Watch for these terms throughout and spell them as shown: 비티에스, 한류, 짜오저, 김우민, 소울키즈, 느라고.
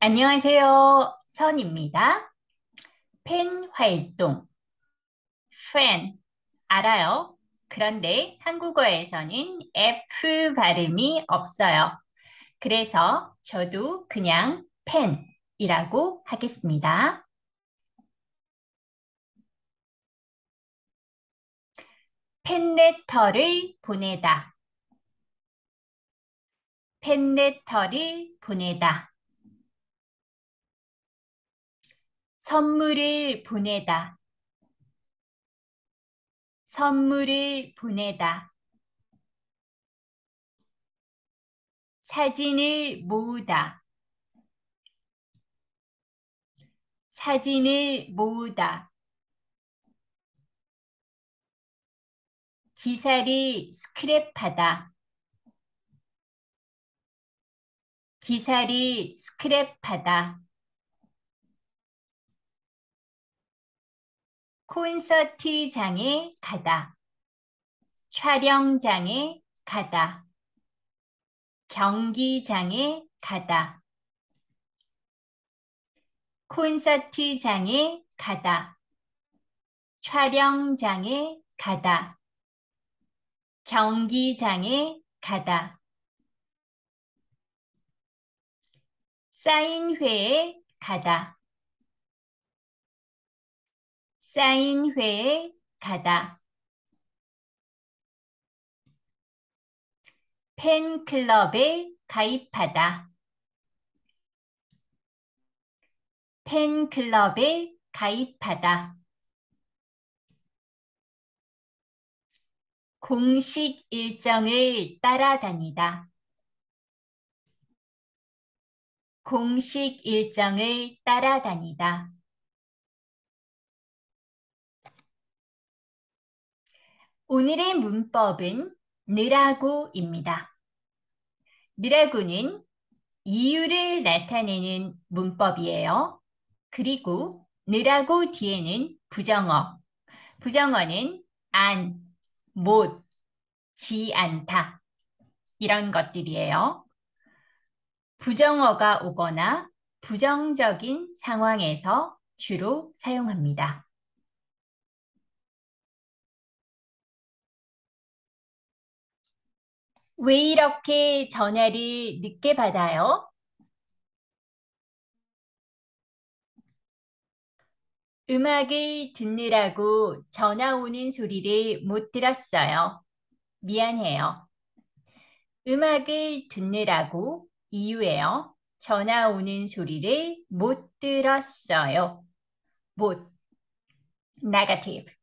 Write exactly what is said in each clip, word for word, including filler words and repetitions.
안녕하세요. 선입니다. 팬 활동. 팬. 알아요. 그런데 한국어에서는 F 발음이 없어요. 그래서 저도 그냥 팬이라고 하겠습니다. 팬레터를 보내다. 팬레터를 보내다. 선물을 보내다. 선물을 보내다. 사진을 모으다. 사진을 모으다. 기사를 스크랩하다. 기사를 스크랩하다. 콘서트장에 가다. 촬영장에 가다. 경기장에 가다. 콘서트장에 가다. 촬영장에 가다. 경기장에 가다. 사인회에 가다. 사인회에 가다. 팬클럽에 가입하다. 팬클럽에 가입하다. 공식 일정을 따라다니다. 공식 일정을 따라다니다. 오늘의 문법은 느라고입니다. 느라고는 이유를 나타내는 문법이에요. 그리고 느라고 뒤에는 부정어. 부정어는 안, 못, 지 않다. 이런 것들이에요. 부정어가 오거나 부정적인 상황에서 주로 사용합니다. 왜 이렇게 전화를 늦게 받아요? 음악을 듣느라고 전화 오는 소리를 못 들었어요. 미안해요. 음악을 듣느라고 이유예요. 전화 오는 소리를 못 들었어요. 못. negative.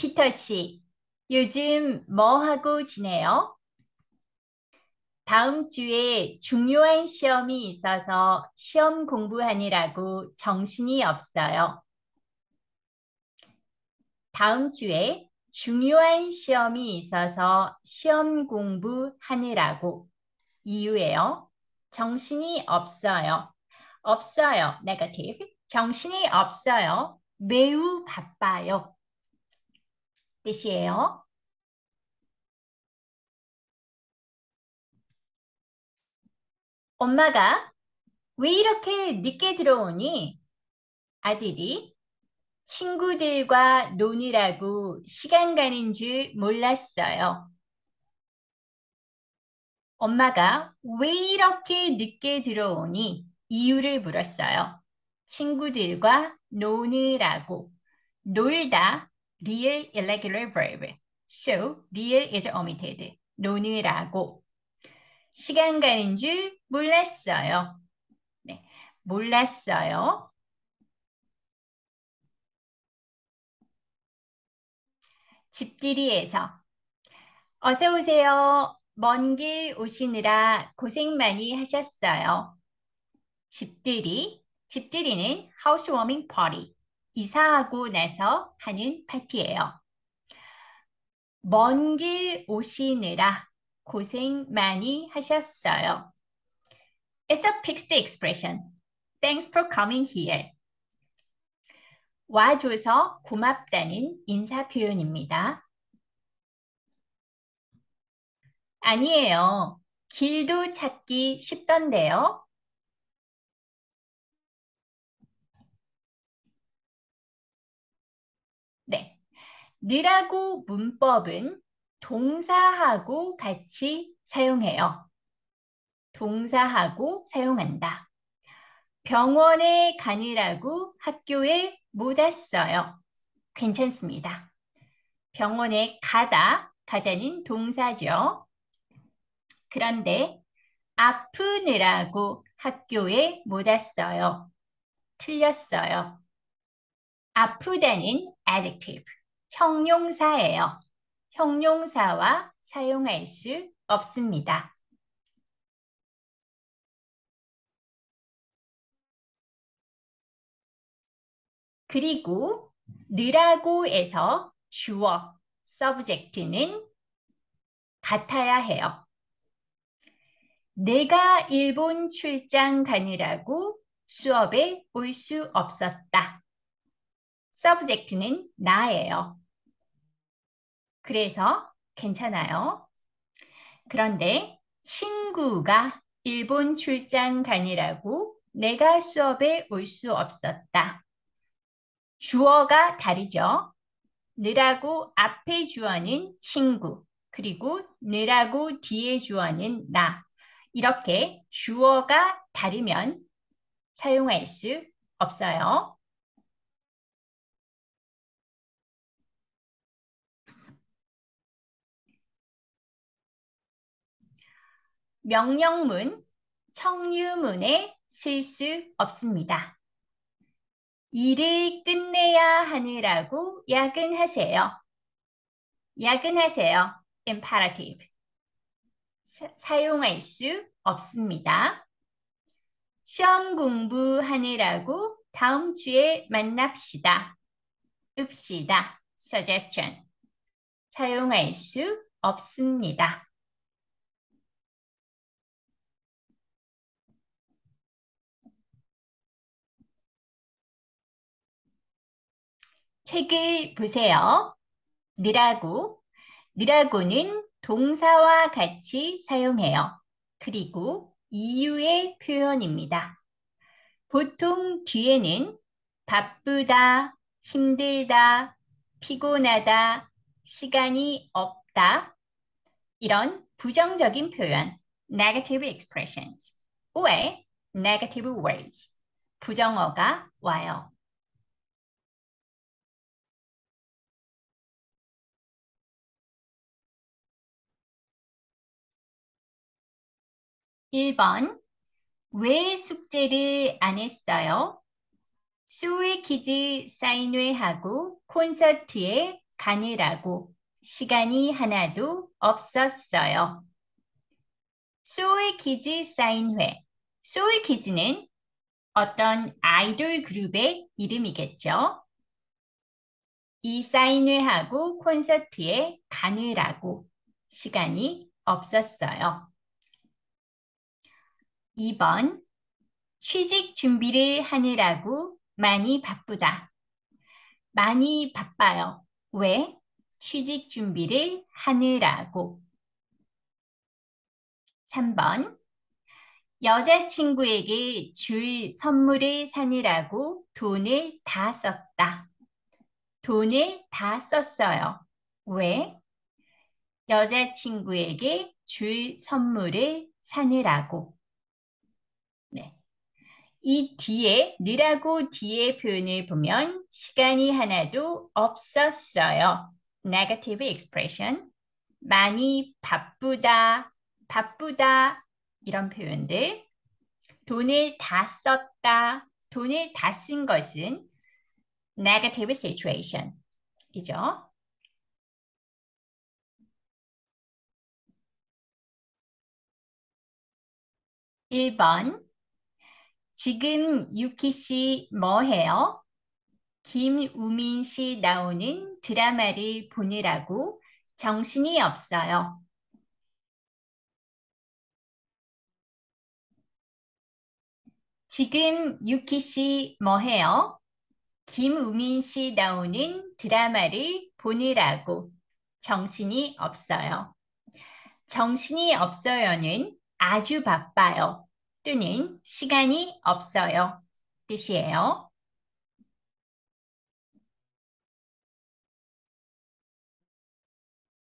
피터 씨, 요즘 뭐 하고 지내요? 다음 주에 중요한 시험이 있어서 시험 공부하느라고 정신이 없어요. 다음 주에 중요한 시험이 있어서 시험 공부하느라고 이유예요. 정신이 없어요. 없어요. negative. 정신이 없어요. 매우 바빠요. 뜻이에요. 엄마가 왜 이렇게 늦게 들어오니? 아들이 친구들과 노느라고 시간 가는 줄 몰랐어요. 엄마가 왜 이렇게 늦게 들어오니? 이유를 물었어요. 친구들과 노느라고. 놀다. real irregular verb. So, real is omitted. 노느라고. 시간 가는 줄 몰랐어요. 네, 몰랐어요. 집들이에서. 어서 오세요. 먼 길 오시느라 고생 많이 하셨어요. 집들이. 집들이는 housewarming party. 이사하고 나서 하는 파티예요. 먼 길 오시느라 고생 많이 하셨어요. It's a fixed expression. Thanks for coming here. 와줘서 고맙다는 인사 표현입니다. 아니에요. 길도 찾기 쉽던데요. 네. 느라고 문법은 동사하고 같이 사용해요. 동사하고 사용한다. 병원에 가느라고 학교에 못 왔어요. 괜찮습니다. 병원에 가다, 가다는 동사죠. 그런데 아프느라고 학교에 못 왔어요. 틀렸어요. 아프다는 adjective, 형용사예요. 형용사와 사용할 수 없습니다. 그리고 느라고에서 주어, subject는 같아야 해요. 내가 일본 출장 가느라고 수업에 올 수 없었다. subject는 나예요. 그래서 괜찮아요. 그런데 친구가 일본 출장 가느라고 내가 수업에 올 수 없었다. 주어가 다르죠. 느라고 앞에 주어는 친구, 그리고 느라고 뒤에 주어는 나. 이렇게 주어가 다르면 사용할 수 없어요. 명령문, 청유문에 쓸 수 없습니다. 일을 끝내야 하느라고 야근하세요. 야근하세요. imperative. 사, 사용할 수 없습니다. 시험 공부하느라고 다음 주에 만납시다. 읍시다. suggestion. 사용할 수 없습니다. 책을 보세요. 느라고. 느라고는 동사와 같이 사용해요. 그리고 이유의 표현입니다. 보통 뒤에는 바쁘다, 힘들다, 피곤하다, 시간이 없다. 이런 부정적인 표현, negative expressions, or negative words, 부정어가 와요. 일 번. 왜 숙제를 안 했어요? 소울키즈 사인회하고 콘서트에 가느라고 시간이 하나도 없었어요. 소울키즈 사인회. 소울키즈는 어떤 아이돌 그룹의 이름이겠죠? 이 사인회하고 콘서트에 가느라고 시간이 없었어요. 이 번. 취직 준비를 하느라고 많이 바쁘다. 많이 바빠요. 왜? 취직 준비를 하느라고. 삼 번. 여자친구에게 줄 선물을 사느라고 돈을 다 썼다. 돈을 다 썼어요. 왜? 여자친구에게 줄 선물을 사느라고. 이 뒤에 느라고 뒤에 표현을 보면 시간이 하나도 없었어요. negative expression, 많이 바쁘다, 바쁘다 이런 표현들. 돈을 다 썼다, 돈을 다 쓴 것은 negative situation 이죠. 일 번. 지금 유키 씨 뭐 해요? 김우민 씨 나오는 드라마를 보느라고 정신이 없어요. 지금 유키 씨 뭐 해요? 김우민 씨 나오는 드라마를 보느라고 정신이 없어요. 정신이 없어요는 아주 바빠요 또는 시간이 없어요 뜻이에요.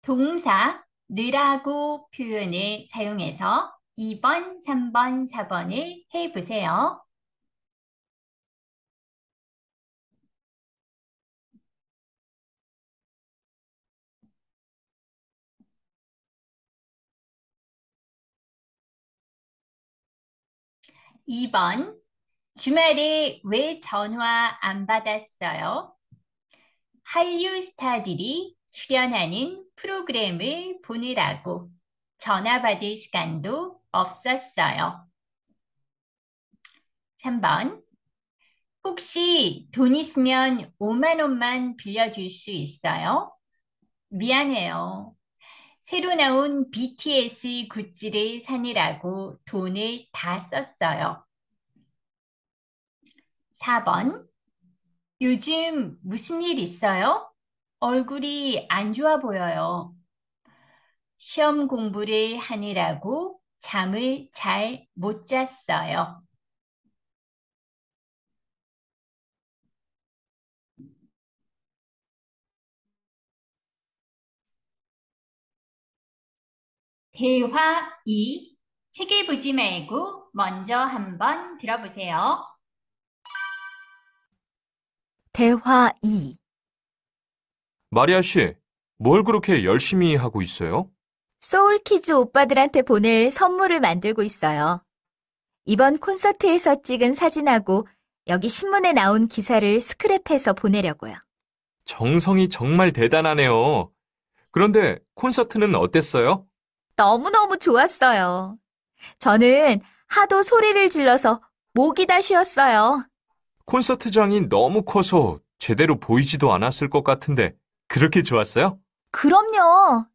동사 느라고 표현을 사용해서 이 번, 삼 번, 사 번을 해보세요. 이 번, 주말에 왜 전화 안 받았어요? 한류 스타들이 출연하는 프로그램을 보느라고 전화 받을 시간도 없었어요. 삼 번, 혹시 돈 있으면 오만 원만 빌려줄 수 있어요? 미안해요. 새로 나온 비티에스 굿즈를 사느라고 돈을 다 썼어요. 사 번, 요즘 무슨 일 있어요? 얼굴이 안 좋아 보여요. 시험 공부를 하느라고 잠을 잘 못 잤어요. 대화 이, 책을 보지 말고 먼저 한번 들어보세요. 대화 이. 마리아 씨, 뭘 그렇게 열심히 하고 있어요? 소울키즈 오빠들한테 보낼 선물을 만들고 있어요. 이번 콘서트에서 찍은 사진하고 여기 신문에 나온 기사를 스크랩해서 보내려고요. 정성이 정말 대단하네요. 그런데 콘서트는 어땠어요? 너무너무 좋았어요. 저는 하도 소리를 질러서 목이 다 쉬었어요. 콘서트장이 너무 커서 제대로 보이지도 않았을 것 같은데 그렇게 좋았어요? 그럼요.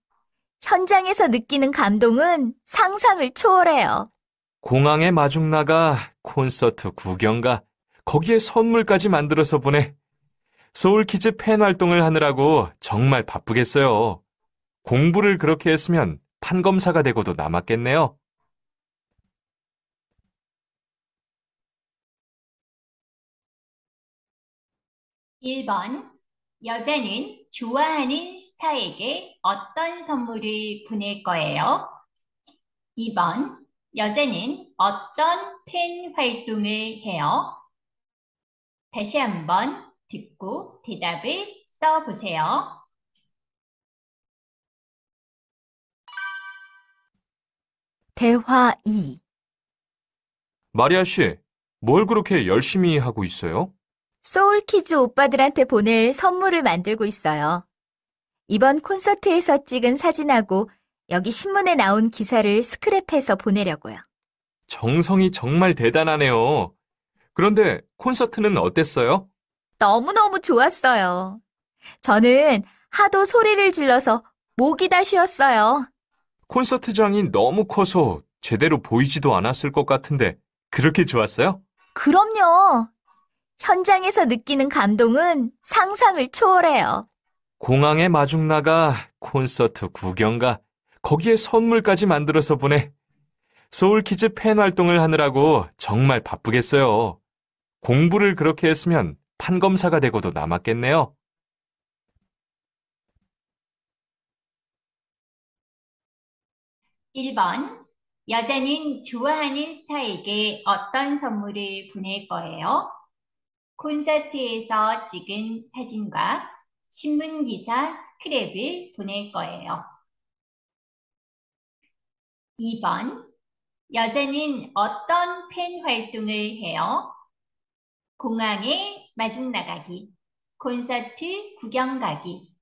현장에서 느끼는 감동은 상상을 초월해요. 공항에 마중 나가, 콘서트 구경가, 거기에 선물까지 만들어서 보내. 소울키즈 팬 활동을 하느라고 정말 바쁘겠어요. 공부를 그렇게 했으면 판검사가 되고도 남았겠네요. 일 번, 여자는 좋아하는 스타에게 어떤 선물을 보낼 거예요? 이 번, 여자는 어떤 팬 활동을 해요? 다시 한번 듣고 대답을 써보세요. 대화 이. 마리아 씨, 뭘 그렇게 열심히 하고 있어요? 소울키즈 오빠들한테 보낼 선물을 만들고 있어요. 이번 콘서트에서 찍은 사진하고 여기 신문에 나온 기사를 스크랩해서 보내려고요. 정성이 정말 대단하네요. 그런데 콘서트는 어땠어요? 너무너무 좋았어요. 저는 하도 소리를 질러서 목이 다 쉬었어요. 콘서트장이 너무 커서 제대로 보이지도 않았을 것 같은데 그렇게 좋았어요? 그럼요. 현장에서 느끼는 감동은 상상을 초월해요. 공항에 마중 나가, 콘서트 구경가, 거기에 선물까지 만들어서 보내. 소울키즈 팬 활동을 하느라고 정말 바쁘겠어요. 공부를 그렇게 했으면 판검사가 되고도 남았겠네요. 일 번, 여자는 좋아하는 스타에게 어떤 선물을 보낼 거예요? 콘서트에서 찍은 사진과 신문기사 스크랩을 보낼 거예요. 이 번, 여자는 어떤 팬 활동을 해요? 공항에 마중 나가기, 콘서트 구경 가기,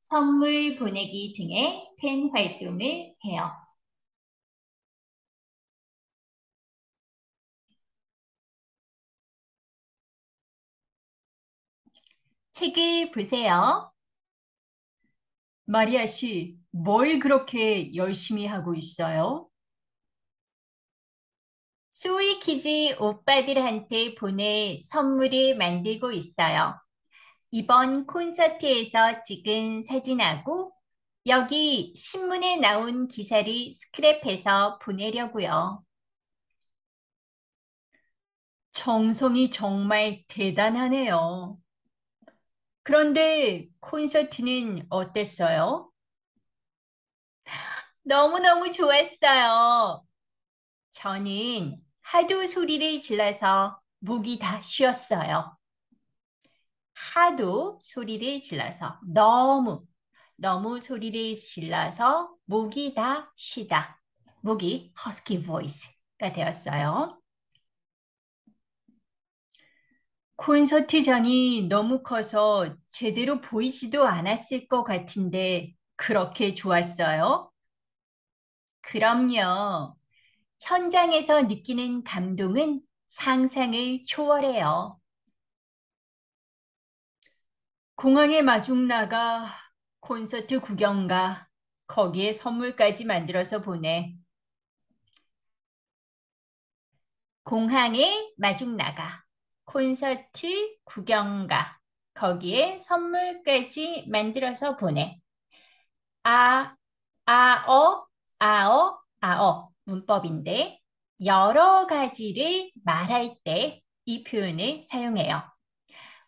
선물 보내기 등의 팬 활동을 해요. 책을 보세요. 마리아 씨, 뭘 그렇게 열심히 하고 있어요? 소울키즈 오빠들한테 보낼 선물을 만들고 있어요. 이번 콘서트에서 찍은 사진하고 여기 신문에 나온 기사를 스크랩해서 보내려고요. 정성이 정말 대단하네요. 그런데 콘서트는 어땠어요? 너무너무 좋았어요. 저는 하도 소리를 질러서 목이 다 쉬었어요. 하도 소리를 질러서 너무 너무 소리를 질러서 목이 다 쉬다. 목이 허스키 보이스가 되었어요. 콘서트장이 너무 커서 제대로 보이지도 않았을 것 같은데 그렇게 좋았어요? 그럼요. 현장에서 느끼는 감동은 상상을 초월해요. 공항에 마중 나가 콘서트 구경 가. 거기에 선물까지 만들어서 보내. 공항에 마중 나가. 콘서트 구경 가. 거기에 선물까지 만들어서 보내. 아, 아어, 아어, 아어. 문법인데 여러 가지를 말할 때 이 표현을 사용해요.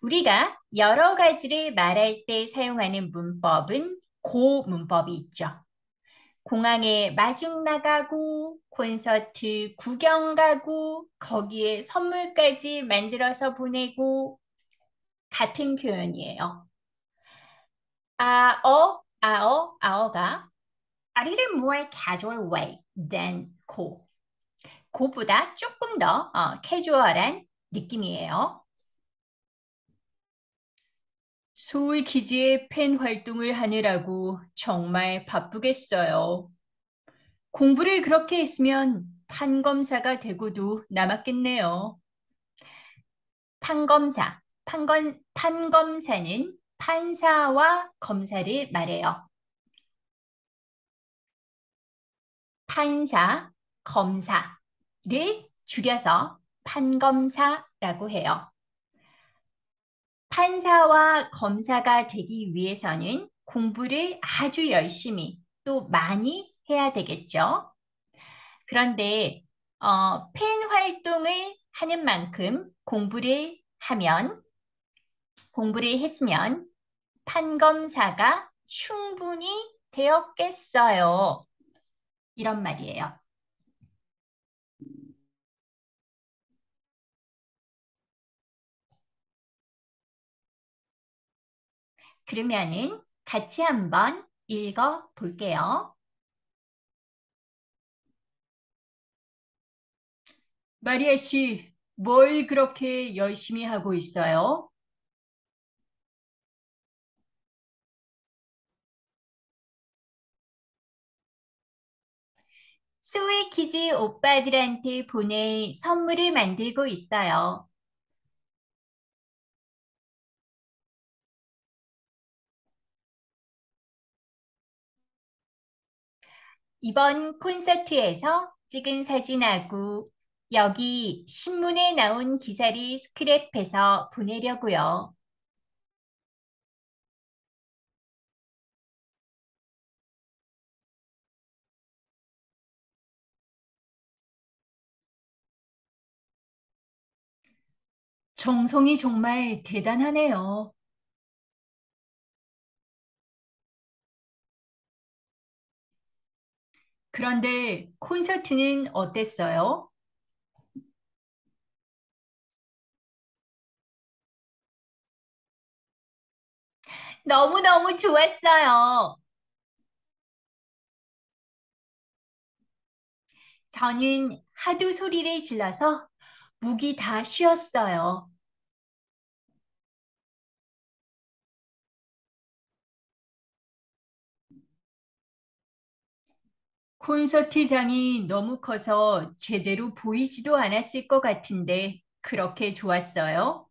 우리가 여러 가지를 말할 때 사용하는 문법은 고 문법이 있죠. 공항에 마중 나가고, 콘서트 구경 가고, 거기에 선물까지 만들어서 보내고 같은 표현이에요. 아어, 아어, 아어가 a little more casual way than 고. 고보다 조금 더 어, 캐주얼한 느낌이에요. 소울키즈의 팬 활동을 하느라고 정말 바쁘겠어요. 공부를 그렇게 했으면 판검사가 되고도 남았겠네요. 판검사, 판건, 판검사는 판사와 검사를 말해요. 판사, 검사를 줄여서 판검사라고 해요. 판사와 검사가 되기 위해서는 공부를 아주 열심히 또 많이 해야 되겠죠. 그런데 어, 팬 활동을 하는 만큼 공부를 하면, 공부를 했으면 판검사가 충분히 되었겠어요. 이런 말이에요. 그러면은 같이 한번 읽어 볼게요. 마리아 씨, 뭘 그렇게 열심히 하고 있어요? 소울키즈 오빠들한테 보낼 선물을 만들고 있어요. 이번 콘서트에서 찍은 사진하고 여기 신문에 나온 기사를 스크랩해서 보내려고요. 정성이 정말 대단하네요. 그런데 콘서트는 어땠어요? 너무너무 좋았어요. 저는 하도 소리를 질러서 목이 다 쉬었어요. 콘서트장이 너무 커서 제대로 보이지도 않았을 것 같은데 그렇게 좋았어요?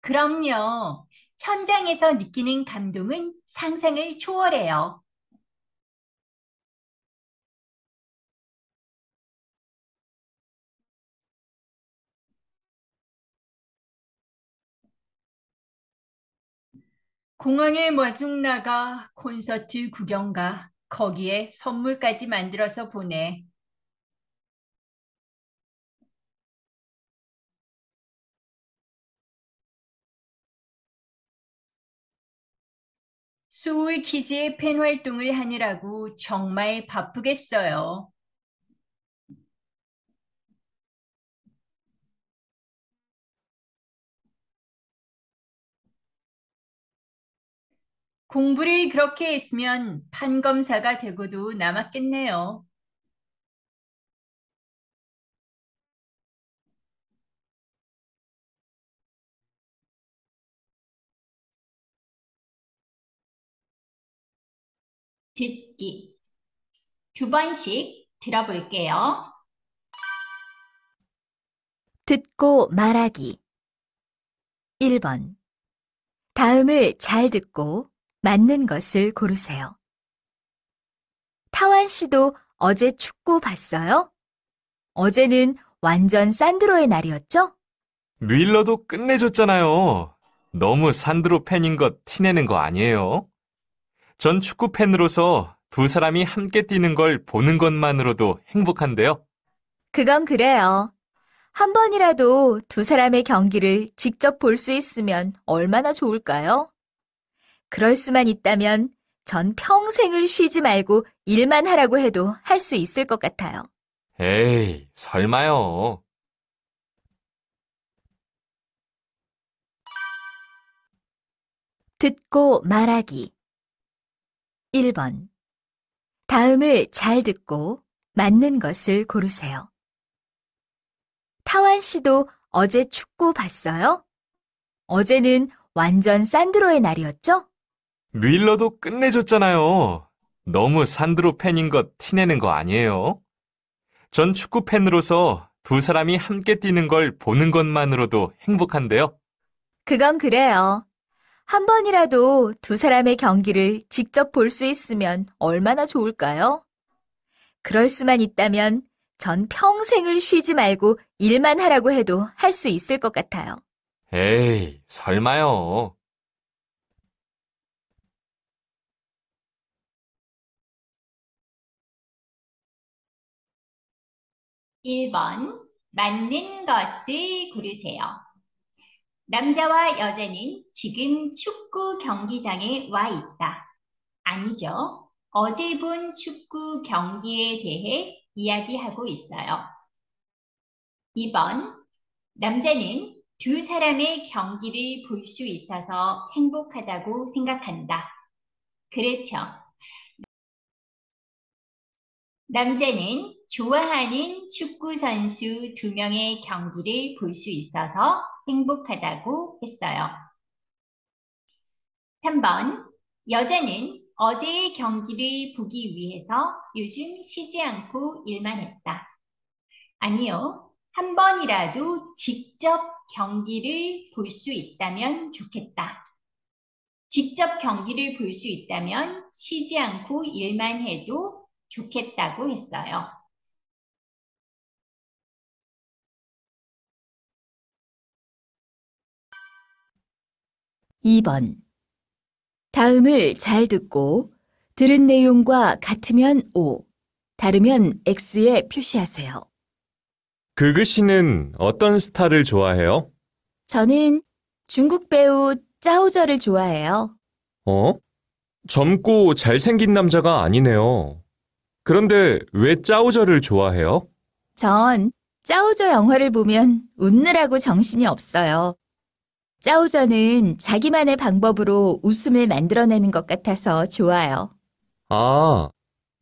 그럼요. 현장에서 느끼는 감동은 상상을 초월해요. 공항에 마중 나가 콘서트 구경 가. 거기에 선물까지 만들어서 보내. 소울키즈의 팬 활동을 하느라고 정말 바쁘겠어요. 공부를 그렇게 했으면 판검사가 되고도 남았겠네요. 듣기. 두 번씩 들어볼게요. 듣고 말하기. 일 번. 다음을 잘 듣고 맞는 것을 고르세요. 타완 씨도 어제 축구 봤어요? 어제는 완전 산드로의 날이었죠? 밀러도 끝내줬잖아요. 너무 산드로 팬인 것 티내는 거 아니에요? 전 축구 팬으로서 두 사람이 함께 뛰는 걸 보는 것만으로도 행복한데요. 그건 그래요. 한 번이라도 두 사람의 경기를 직접 볼 수 있으면 얼마나 좋을까요? 그럴 수만 있다면 전 평생을 쉬지 말고 일만 하라고 해도 할 수 있을 것 같아요. 에이, 설마요. 듣고 말하기. 일 번. 다음을 잘 듣고 맞는 것을 고르세요. 타완 씨도 어제 축구 봤어요? 어제는 완전 산드로의 날이었죠? 밀러도 끝내줬잖아요. 너무 산드로 팬인 것 티내는 거 아니에요? 전 축구 팬으로서 두 사람이 함께 뛰는 걸 보는 것만으로도 행복한데요. 그건 그래요. 한 번이라도 두 사람의 경기를 직접 볼 수 있으면 얼마나 좋을까요? 그럴 수만 있다면 전 평생을 쉬지 말고 일만 하라고 해도 할 수 있을 것 같아요. 에이, 설마요. 일 번. 맞는 것을 고르세요. 남자와 여자는 지금 축구 경기장에 와 있다. 아니죠. 어제 본 축구 경기에 대해 이야기하고 있어요. 이 번. 남자는 두 사람의 경기를 볼 수 있어서 행복하다고 생각한다. 그렇죠. 남자는 좋아하는 축구 선수 두 명의 경기를 볼 수 있어서 행복하다고 했어요. 삼 번. 여자는 어제의 경기를 보기 위해서 요즘 쉬지 않고 일만 했다. 아니요. 한 번이라도 직접 경기를 볼 수 있다면 좋겠다. 직접 경기를 볼 수 있다면 쉬지 않고 일만 해도 좋겠다고 했어요. 이 번. 다음을 잘 듣고 들은 내용과 같으면 O, 다르면 X에 표시하세요. 그그 씨는 어떤 스타를 좋아해요? 저는 중국 배우 짜오저를 좋아해요. 어? 젊고 잘생긴 남자가 아니네요. 그런데 왜 짜오저를 좋아해요? 전 짜오저 영화를 보면 웃느라고 정신이 없어요. 짜오저는 자기만의 방법으로 웃음을 만들어내는 것 같아서 좋아요. 아,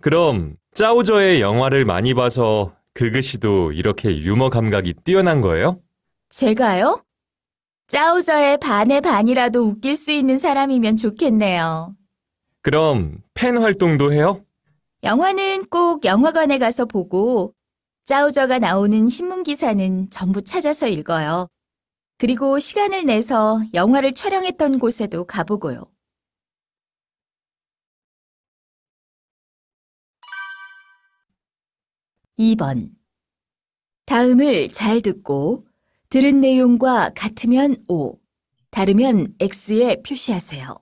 그럼 짜오저의 영화를 많이 봐서 그그 씨도 이렇게 유머 감각이 뛰어난 거예요? 제가요? 짜오저의 반의 반이라도 웃길 수 있는 사람이면 좋겠네요. 그럼 팬 활동도 해요? 영화는 꼭 영화관에 가서 보고 짜오저가 나오는 신문기사는 전부 찾아서 읽어요. 그리고 시간을 내서 영화를 촬영했던 곳에도 가보고요. 이 번. 다음을 잘 듣고 들은 내용과 같으면 O, 다르면 X에 표시하세요.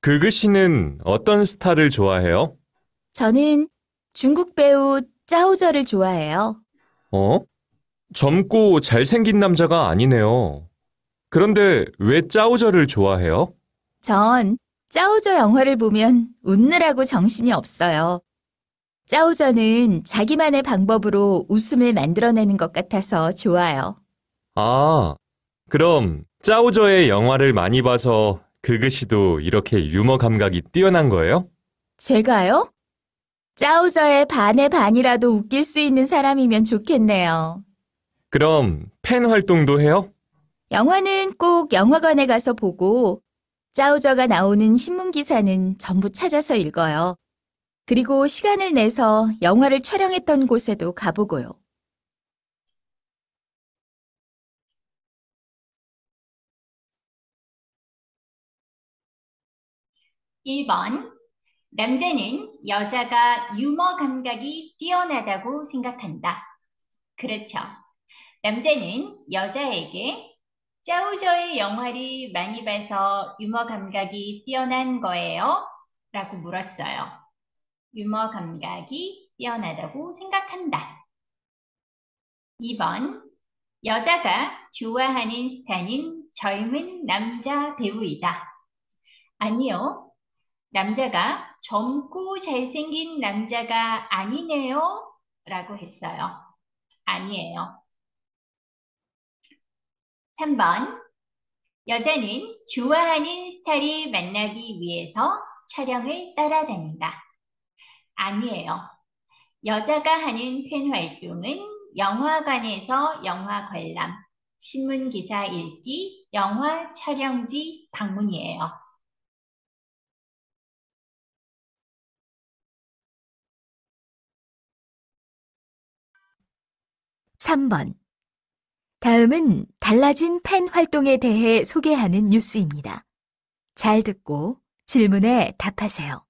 그그 씨는 어떤 스타를 좋아해요? 저는 중국 배우 짜오저를 좋아해요. 어? 젊고 잘생긴 남자가 아니네요. 그런데 왜 짜오저를 좋아해요? 전 짜오저 영화를 보면 웃느라고 정신이 없어요. 짜오저는 자기만의 방법으로 웃음을 만들어내는 것 같아서 좋아요. 아, 그럼 짜오저의 영화를 많이 봐서 그그 씨도 이렇게 유머 감각이 뛰어난 거예요? 제가요? 짜오저의 반의 반이라도 웃길 수 있는 사람이면 좋겠네요. 그럼 팬 활동도 해요? 영화는 꼭 영화관에 가서 보고 짜오저가 나오는 신문기사는 전부 찾아서 읽어요. 그리고 시간을 내서 영화를 촬영했던 곳에도 가보고요. 일 번. 남자는 여자가 유머 감각이 뛰어나다고 생각한다. 그렇죠. 남자는 여자에게 짜오저의 영화를 많이 봐서 유머 감각이 뛰어난 거예요? 라고 물었어요. 유머 감각이 뛰어나다고 생각한다. 이 번. 여자가 좋아하는 스타는 젊은 남자 배우이다. 아니요. 남자가 젊고 잘생긴 남자가 아니네요? 라고 했어요. 아니에요. 삼 번. 여자는 좋아하는 스타를 만나기 위해서 촬영을 따라다닌다. 아니에요. 여자가 하는 팬 활동은 영화관에서 영화 관람, 신문기사 읽기, 영화 촬영지 방문이에요. 삼 번. 다음은 달라진 팬 활동에 대해 소개하는 뉴스입니다. 잘 듣고 질문에 답하세요.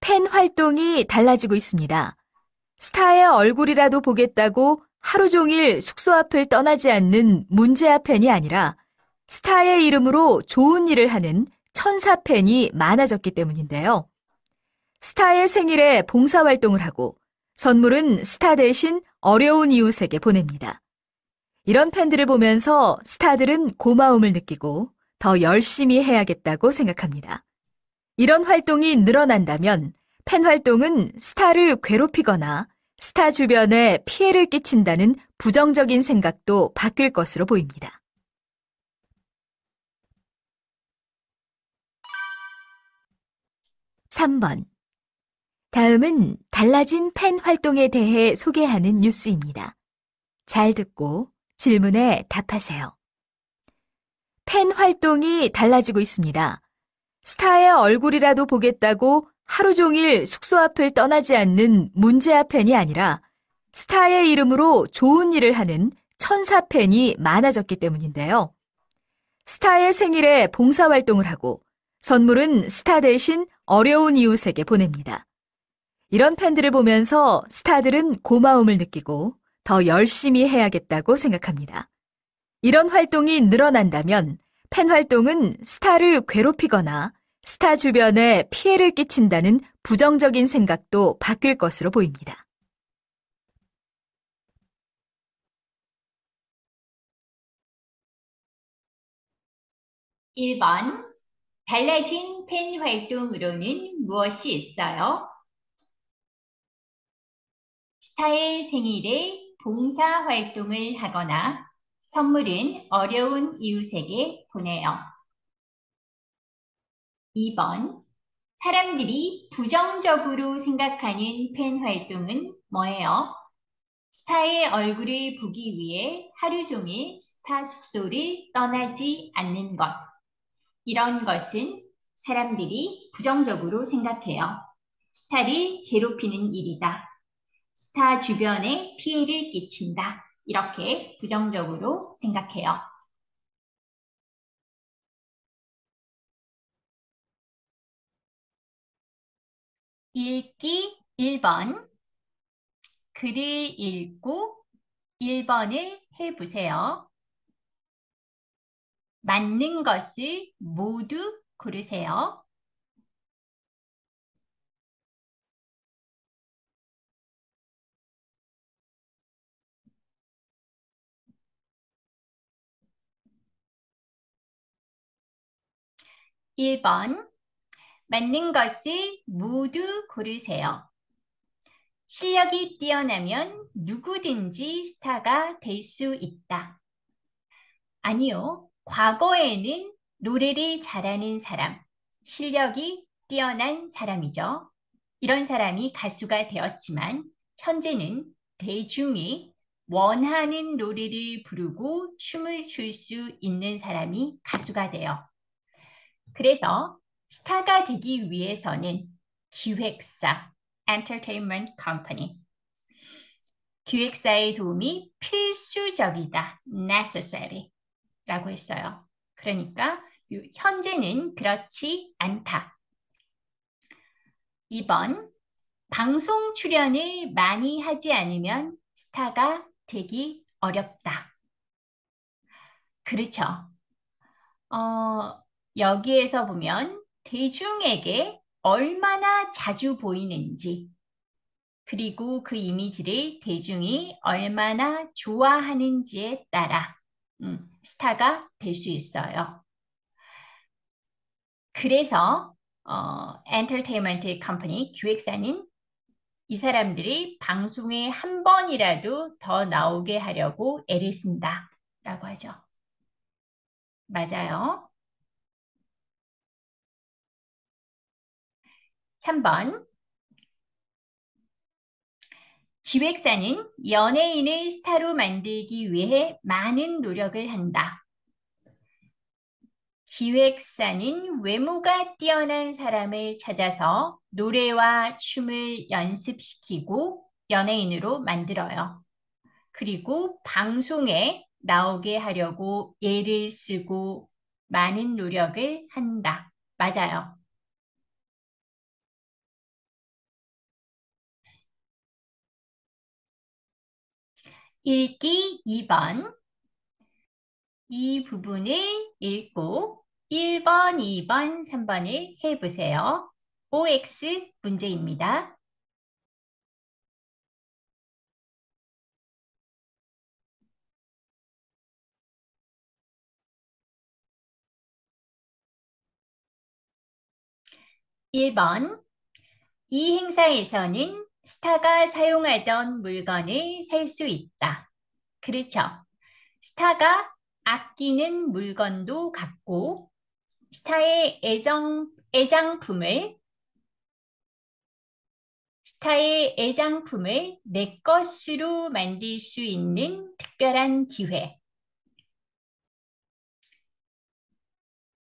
팬 활동이 달라지고 있습니다. 스타의 얼굴이라도 보겠다고 하루 종일 숙소 앞을 떠나지 않는 문제아 팬이 아니라 스타의 이름으로 좋은 일을 하는 천사 팬이 많아졌기 때문인데요. 스타의 생일에 봉사활동을 하고 선물은 스타 대신 어려운 이웃에게 보냅니다. 이런 팬들을 보면서 스타들은 고마움을 느끼고 더 열심히 해야겠다고 생각합니다. 이런 활동이 늘어난다면 팬 활동은 스타를 괴롭히거나 스타 주변에 피해를 끼친다는 부정적인 생각도 바뀔 것으로 보입니다. 삼 번. 다음은 달라진 팬 활동에 대해 소개하는 뉴스입니다. 잘 듣고 질문에 답하세요. 팬 활동이 달라지고 있습니다. 스타의 얼굴이라도 보겠다고 하루 종일 숙소 앞을 떠나지 않는 문제아 팬이 아니라 스타의 이름으로 좋은 일을 하는 천사 팬이 많아졌기 때문인데요. 스타의 생일에 봉사활동을 하고 선물은 스타 대신 어려운 이웃에게 보냅니다. 이런 팬들을 보면서 스타들은 고마움을 느끼고 더 열심히 해야겠다고 생각합니다. 이런 활동이 늘어난다면 팬 활동은 스타를 괴롭히거나 스타 주변에 피해를 끼친다는 부정적인 생각도 바뀔 것으로 보입니다. 일 번. 달라진 팬 활동으로는 무엇이 있어요? 스타의 생일에 봉사활동을 하거나 선물은 어려운 이웃에게 보내요. 이 번. 사람들이 부정적으로 생각하는 팬활동은 뭐예요? 스타의 얼굴을 보기 위해 하루 종일 스타 숙소를 떠나지 않는 것. 이런 것은 사람들이 부정적으로 생각해요. 스타를 괴롭히는 일이다. 스타 주변에 피해를 끼친다. 이렇게 부정적으로 생각해요. 읽기 일 번. 글을 읽고 일 번을 해보세요. 맞는 것을 모두 고르세요. 일 번, 맞는 것을 모두 고르세요. 실력이 뛰어나면 누구든지 스타가 될 수 있다. 아니요, 과거에는 노래를 잘하는 사람, 실력이 뛰어난 사람이죠. 이런 사람이 가수가 되었지만 현재는 대중이 원하는 노래를 부르고 춤을 출 수 있는 사람이 가수가 돼요. 그래서 스타가 되기 위해서는 기획사, Entertainment Company, 기획사의 도움이 필수적이다, necessary 라고 했어요. 그러니까 현재는 그렇지 않다. 이 번, 방송 출연을 많이 하지 않으면 스타가 되기 어렵다. 그렇죠. 어... 여기에서 보면 대중에게 얼마나 자주 보이는지, 그리고 그 이미지를 대중이 얼마나 좋아하는지에 따라 음, 스타가 될 수 있어요. 그래서 어, 엔터테인먼트 컴퍼니, 기획사는 이 사람들이 방송에 한 번이라도 더 나오게 하려고 애를 쓴다 라고 하죠. 맞아요. 삼 번, 기획사는 연예인을 스타로 만들기 위해 많은 노력을 한다. 기획사는 외모가 뛰어난 사람을 찾아서 노래와 춤을 연습시키고 연예인으로 만들어요. 그리고 방송에 나오게 하려고 애를 쓰고 많은 노력을 한다. 맞아요. 읽기 이 번, 이 부분을 읽고 일 번, 이 번, 삼 번을 해보세요. 오엑스 문제입니다. 일 번, 이 행사에서는 스타가 사용하던 물건을 살 수 있다. 그렇죠. 스타가 아끼는 물건도 갖고 스타의 애정, 애장품을 스타의 애장품을 내 것으로 만들 수 있는 특별한 기회.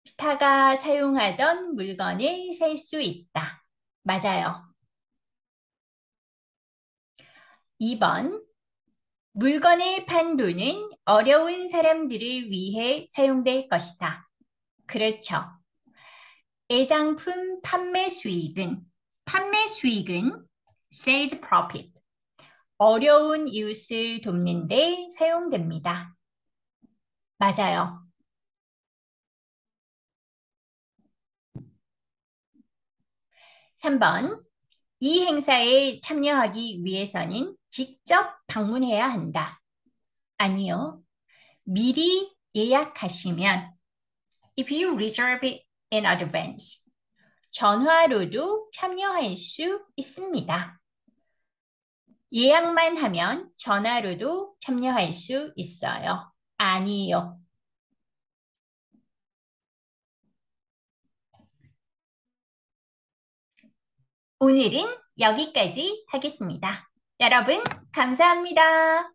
스타가 사용하던 물건을 살 수 있다. 맞아요. 이 번, 물건을 판 돈은 어려운 사람들을 위해 사용될 것이다. 그렇죠. 애장품 판매 수익은, 판매 수익은 sales profit, 어려운 이웃을 돕는 데 사용됩니다. 맞아요. 삼 번, 이 행사에 참여하기 위해서는 직접 방문해야 한다. 아니요. 미리 예약하시면 if you reserve it in advance, 전화로도 참여할 수 있습니다. 예약만 하면 전화로도 참여할 수 있어요. 아니요. 오늘은 여기까지 하겠습니다. 여러분, 감사합니다.